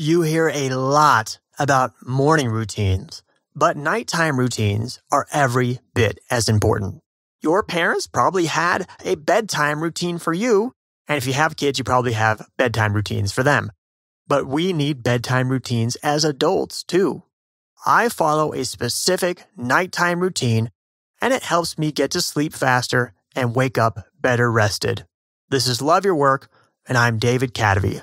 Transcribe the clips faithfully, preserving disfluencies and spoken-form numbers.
you hear a lot about morning routines, but nighttime routines are every bit as important. Your parents probably had a bedtime routine for you, and if you have kids, you probably have bedtime routines for them. But we need bedtime routines as adults too. I follow a specific nighttime routine, and it helps me get to sleep faster and wake up better rested. This is Love Your Work, and I'm David Kadavy.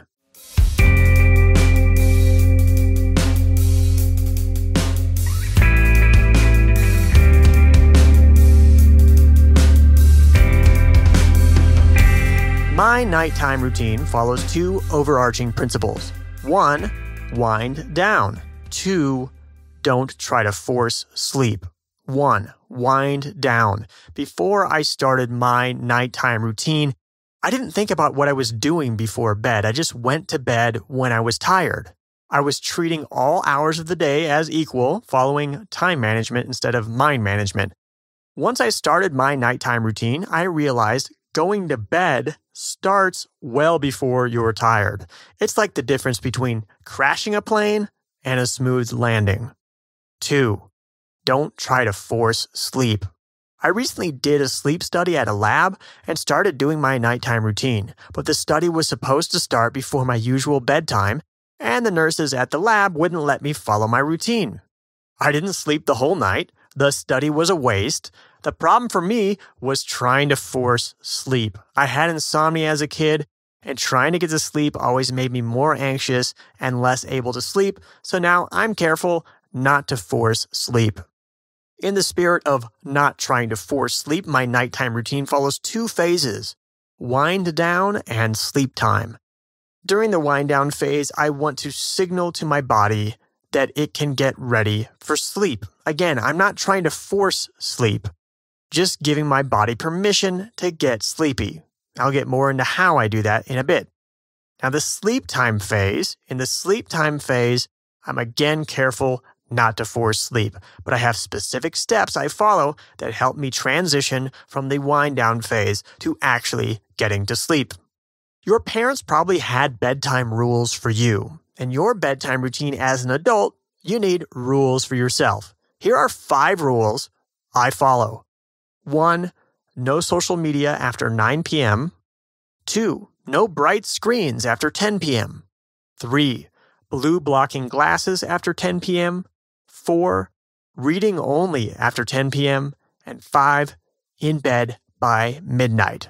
My nighttime routine follows two overarching principles. One, wind down. Two, don't try to force sleep. One, wind down. Before I started my nighttime routine, I didn't think about what I was doing before bed. I just went to bed when I was tired. I was treating all hours of the day as equal, following time management instead of mind management. Once I started my nighttime routine, I realized going to bed starts well before you're tired. It's like the difference between crashing a plane and a smooth landing. Two, don't try to force sleep. I recently did a sleep study at a lab and started doing my nighttime routine, but the study was supposed to start before my usual bedtime, and the nurses at the lab wouldn't let me follow my routine. I didn't sleep the whole night. The study was a waste. The problem for me was trying to force sleep. I had insomnia as a kid, and trying to get to sleep always made me more anxious and less able to sleep, so now I'm careful not to force sleep. In the spirit of not trying to force sleep, my nighttime routine follows two phases: wind down and sleep time. During the wind down phase, I want to signal to my body that it can get ready for sleep. Again, I'm not trying to force sleep, just giving my body permission to get sleepy. I'll get more into how I do that in a bit. Now, the sleep time phase, in the sleep time phase, I'm again careful not to force sleep, but I have specific steps I follow that help me transition from the wind down phase to actually getting to sleep. Your parents probably had bedtime rules for you. In your bedtime routine as an adult, you need rules for yourself. Here are five rules I follow. One, no social media after nine p m Two, no bright screens after ten p m Three, blue blocking glasses after ten p m Four, reading only after ten p m And five, in bed by midnight.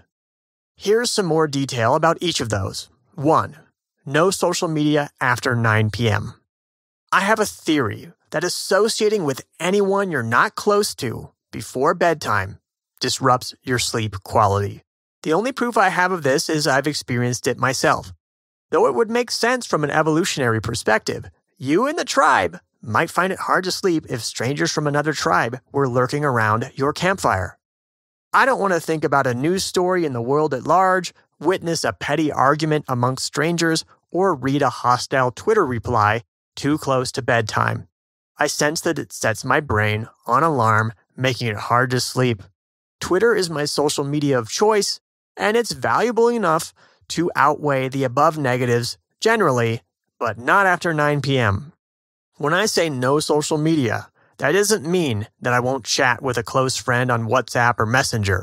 Here's some more detail about each of those. One, no social media after nine p m I have a theory that associating with anyone you're not close to before bedtime disrupts your sleep quality. The only proof I have of this is I've experienced it myself. Though it would make sense from an evolutionary perspective, you and the tribe might find it hard to sleep if strangers from another tribe were lurking around your campfire. I don't want to think about a news story in the world at large, witness a petty argument amongst strangers, or read a hostile Twitter reply too close to bedtime. I sense that it sets my brain on alarm, making it hard to sleep. Twitter is my social media of choice, and it's valuable enough to outweigh the above negatives generally, but not after nine p m When I say no social media, that doesn't mean that I won't chat with a close friend on WhatsApp or Messenger.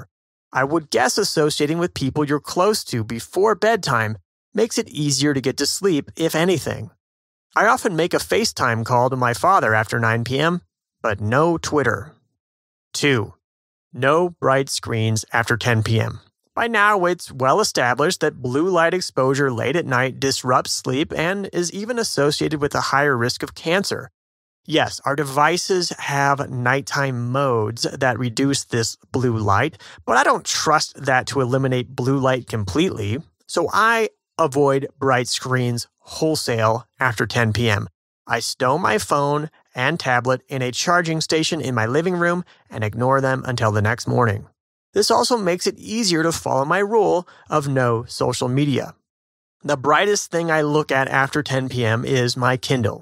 I would guess associating with people you're close to before bedtime makes it easier to get to sleep, if anything. I often make a FaceTime call to my father after nine p m, but no Twitter. Two, no bright screens after ten p m By now, it's well established that blue light exposure late at night disrupts sleep and is even associated with a higher risk of cancer. Yes, our devices have nighttime modes that reduce this blue light, but I don't trust that to eliminate blue light completely, so I avoid bright screens wholesale after ten p m I stow my phone and tablet in a charging station in my living room and ignore them until the next morning. This also makes it easier to follow my rule of no social media. The brightest thing I look at after ten p m is my Kindle.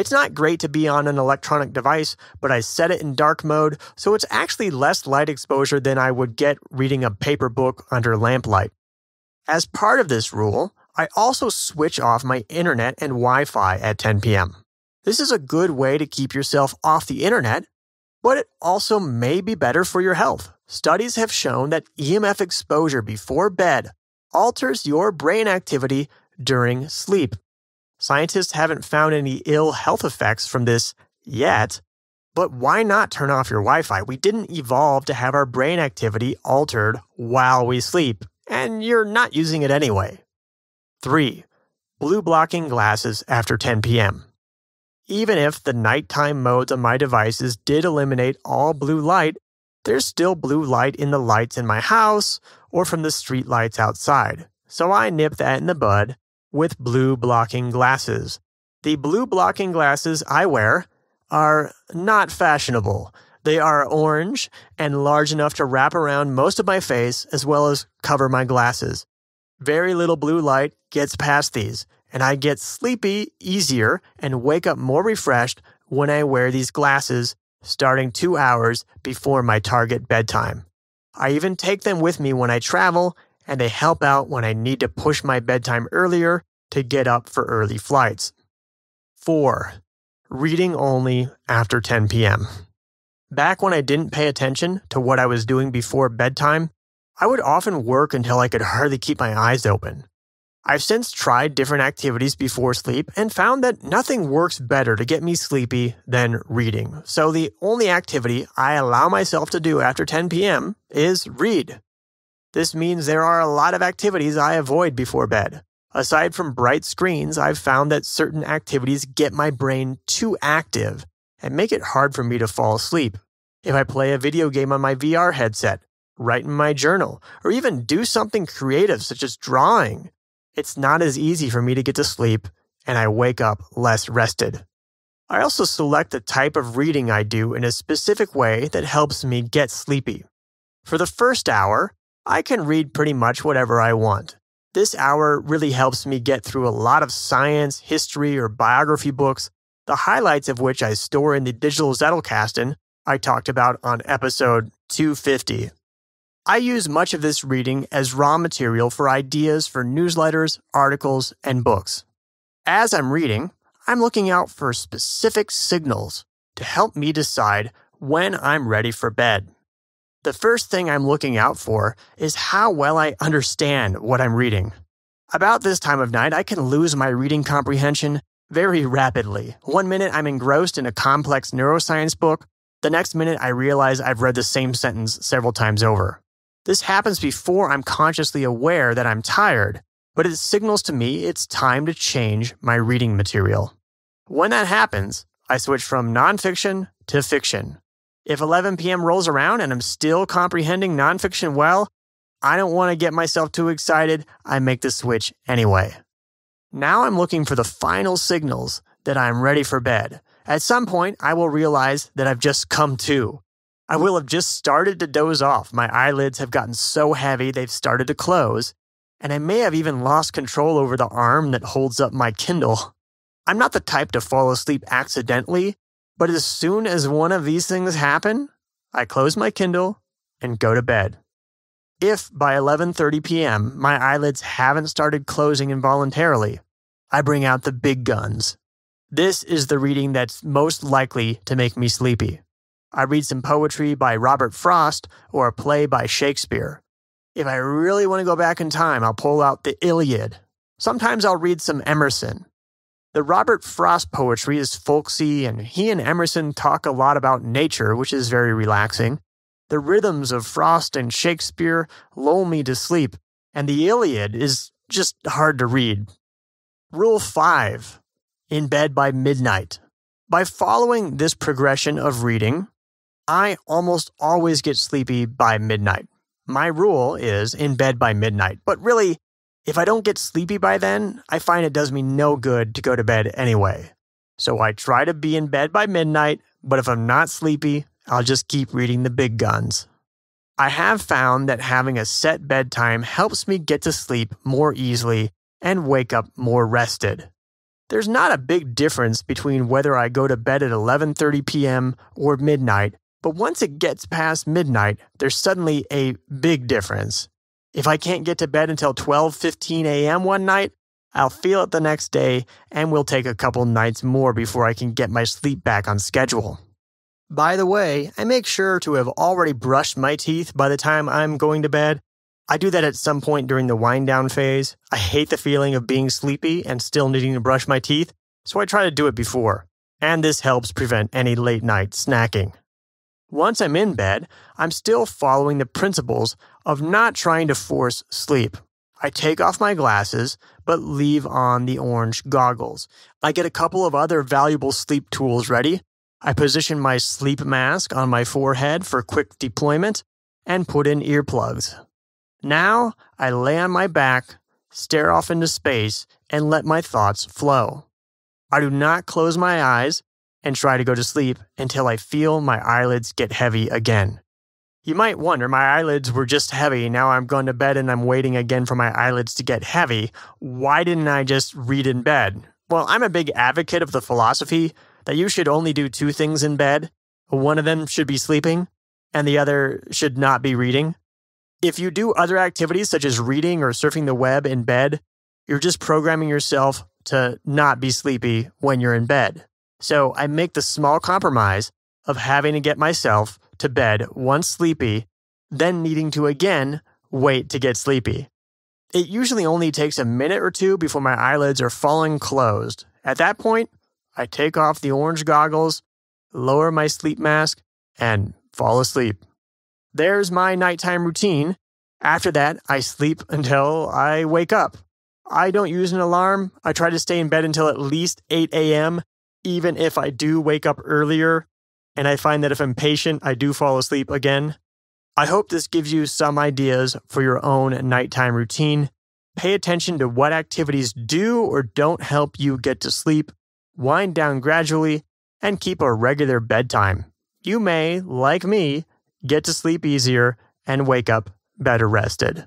It's not great to be on an electronic device, but I set it in dark mode, so it's actually less light exposure than I would get reading a paper book under lamplight. As part of this rule, I also switch off my internet and Wi-Fi at ten p m This is a good way to keep yourself off the internet, but it also may be better for your health. Studies have shown that E M F exposure before bed alters your brain activity during sleep. Scientists haven't found any ill health effects from this yet, but why not turn off your Wi-Fi? We didn't evolve to have our brain activity altered while we sleep, and you're not using it anyway. three. Blue blocking glasses after ten p m Even if the nighttime modes on my devices did eliminate all blue light, there's still blue light in the lights in my house or from the street lights outside. So I nip that in the bud with blue blocking glasses. The blue blocking glasses I wear are not fashionable. They are orange and large enough to wrap around most of my face as well as cover my glasses. Very little blue light gets past these, and I get sleepy easier and wake up more refreshed when I wear these glasses starting two hours before my target bedtime. I even take them with me when I travel, and they help out when I need to push my bedtime earlier to get up for early flights. four. Reading only after ten p m Back when I didn't pay attention to what I was doing before bedtime, I would often work until I could hardly keep my eyes open. I've since tried different activities before sleep and found that nothing works better to get me sleepy than reading. So the only activity I allow myself to do after ten p m is read. This means there are a lot of activities I avoid before bed. Aside from bright screens, I've found that certain activities get my brain too active and make it hard for me to fall asleep. If I play a video game on my V R headset, write in my journal, or even do something creative such as drawing, it's not as easy for me to get to sleep, and I wake up less rested. I also select the type of reading I do in a specific way that helps me get sleepy. For the first hour, I can read pretty much whatever I want. This hour really helps me get through a lot of science, history, or biography books, the highlights of which I store in the digital Zettelkasten I talked about on episode two fifty. I use much of this reading as raw material for ideas for newsletters, articles, and books. As I'm reading, I'm looking out for specific signals to help me decide when I'm ready for bed. The first thing I'm looking out for is how well I understand what I'm reading. About this time of night, I can lose my reading comprehension very rapidly. One minute I'm engrossed in a complex neuroscience book, the next minute I realize I've read the same sentence several times over. This happens before I'm consciously aware that I'm tired, but it signals to me it's time to change my reading material. When that happens, I switch from nonfiction to fiction. If eleven p m rolls around and I'm still comprehending nonfiction well, I don't want to get myself too excited. I make the switch anyway. Now I'm looking for the final signals that I'm ready for bed. At some point, I will realize that I've just come to. I will have just started to doze off. My eyelids have gotten so heavy they've started to close, and I may have even lost control over the arm that holds up my Kindle. I'm not the type to fall asleep accidentally, but as soon as one of these things happen, I close my Kindle and go to bed. If by eleven thirty p m my eyelids haven't started closing involuntarily, I bring out the big guns. This is the reading that's most likely to make me sleepy. I read some poetry by Robert Frost or a play by Shakespeare. If I really want to go back in time, I'll pull out the Iliad. Sometimes I'll read some Emerson. The Robert Frost poetry is folksy, and he and Emerson talk a lot about nature, which is very relaxing. The rhythms of Frost and Shakespeare lull me to sleep, and the Iliad is just hard to read. Rule five. In bed by midnight. By following this progression of reading, I almost always get sleepy by midnight. My rule is in bed by midnight, but really, if I don't get sleepy by then, I find it does me no good to go to bed anyway. So I try to be in bed by midnight, but if I'm not sleepy, I'll just keep reading the big guns. I have found that having a set bedtime helps me get to sleep more easily and wake up more rested. There's not a big difference between whether I go to bed at eleven thirty p m or midnight, but once it gets past midnight, there's suddenly a big difference. If I can't get to bed until twelve fifteen a m one night, I'll feel it the next day and will take a couple nights more before I can get my sleep back on schedule. By the way, I make sure to have already brushed my teeth by the time I'm going to bed. I do that at some point during the wind-down phase. I hate the feeling of being sleepy and still needing to brush my teeth, so I try to do it before. And this helps prevent any late-night snacking. Once I'm in bed, I'm still following the principles of not trying to force sleep. I take off my glasses, but leave on the orange goggles. I get a couple of other valuable sleep tools ready. I position my sleep mask on my forehead for quick deployment and put in earplugs. Now, I lay on my back, stare off into space, and let my thoughts flow. I do not close my eyes and try to go to sleep until I feel my eyelids get heavy again. You might wonder, my eyelids were just heavy, now I'm going to bed and I'm waiting again for my eyelids to get heavy. Why didn't I just read in bed? Well, I'm a big advocate of the philosophy that you should only do two things in bed. One of them should be sleeping, and the other should not be reading. If you do other activities such as reading or surfing the web in bed, you're just programming yourself to not be sleepy when you're in bed. So I make the small compromise of having to get myself to bed once sleepy, then needing to again wait to get sleepy. It usually only takes a minute or two before my eyelids are falling closed. At that point, I take off the orange goggles, lower my sleep mask, and fall asleep. There's my nighttime routine. After that, I sleep until I wake up. I don't use an alarm. I try to stay in bed until at least eight a m, even if I do wake up earlier, and I find that if I'm patient, I do fall asleep again. I hope this gives you some ideas for your own nighttime routine. Pay attention to what activities do or don't help you get to sleep, wind down gradually, and keep a regular bedtime. You may, like me, get to sleep easier and wake up better rested.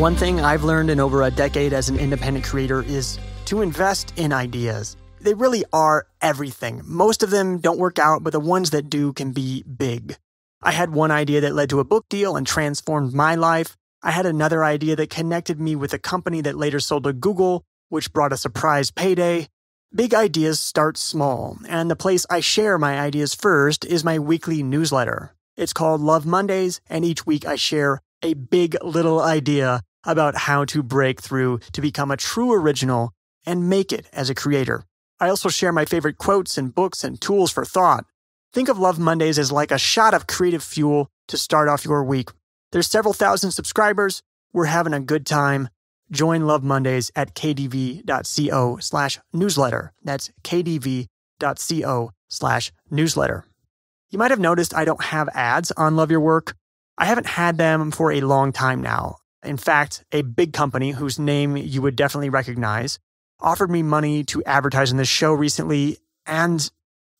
One thing I've learned in over a decade as an independent creator is to invest in ideas. They really are everything. Most of them don't work out, but the ones that do can be big. I had one idea that led to a book deal and transformed my life. I had another idea that connected me with a company that later sold to Google, which brought a surprise payday. Big ideas start small, and the place I share my ideas first is my weekly newsletter. It's called Love Mondays, and each week I share a big little idea about how to break through to become a true original and make it as a creator. I also share my favorite quotes and books and tools for thought. Think of Love Mondays as like a shot of creative fuel to start off your week. There's several thousand subscribers. We're having a good time. Join Love Mondays at kdv.co slash newsletter. That's kdv.co slash newsletter. You might have noticed I don't have ads on Love Your Work. I haven't had them for a long time now. In fact, a big company whose name you would definitely recognize offered me money to advertise in this show recently, and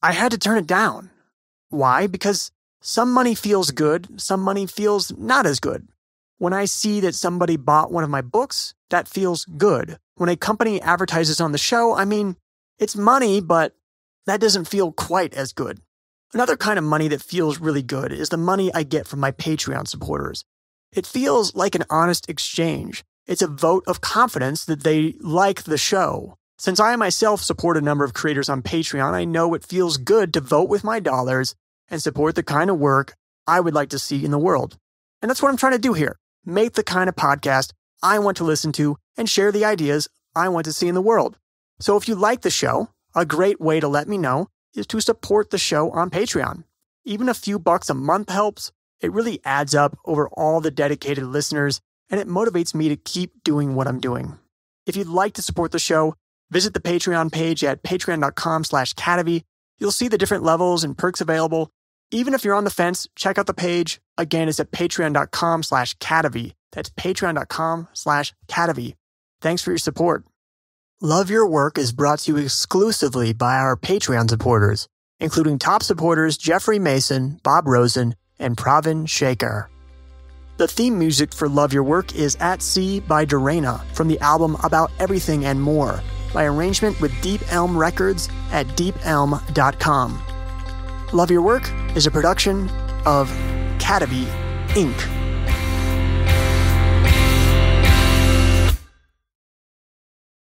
I had to turn it down. Why? Because some money feels good, some money feels not as good. When I see that somebody bought one of my books, that feels good. When a company advertises on the show, I mean, it's money, but that doesn't feel quite as good. Another kind of money that feels really good is the money I get from my Patreon supporters. It feels like an honest exchange. It's a vote of confidence that they like the show. Since I myself support a number of creators on Patreon, I know it feels good to vote with my dollars and support the kind of work I would like to see in the world. And that's what I'm trying to do here. Make the kind of podcast I want to listen to and share the ideas I want to see in the world. So if you like the show, a great way to let me know is to support the show on Patreon. Even a few bucks a month helps. It really adds up over all the dedicated listeners, and it motivates me to keep doing what I'm doing. If you'd like to support the show, visit the Patreon page at patreon.com slash Kadavy. You'll see the different levels and perks available. Even if you're on the fence, check out the page. Again, it's at patreon.com slash Kadavy. That's patreon.com slash Kadavy. Thanks for your support. Love Your Work is brought to you exclusively by our Patreon supporters, including top supporters Jeffrey Mason, Bob Rosen, and Pravin Shaker. The theme music for Love Your Work is At Sea by Dorena from the album About Everything and More by arrangement with Deep Elm Records at deep elm dot com. Love Your Work is a production of Kadavy, Incorporated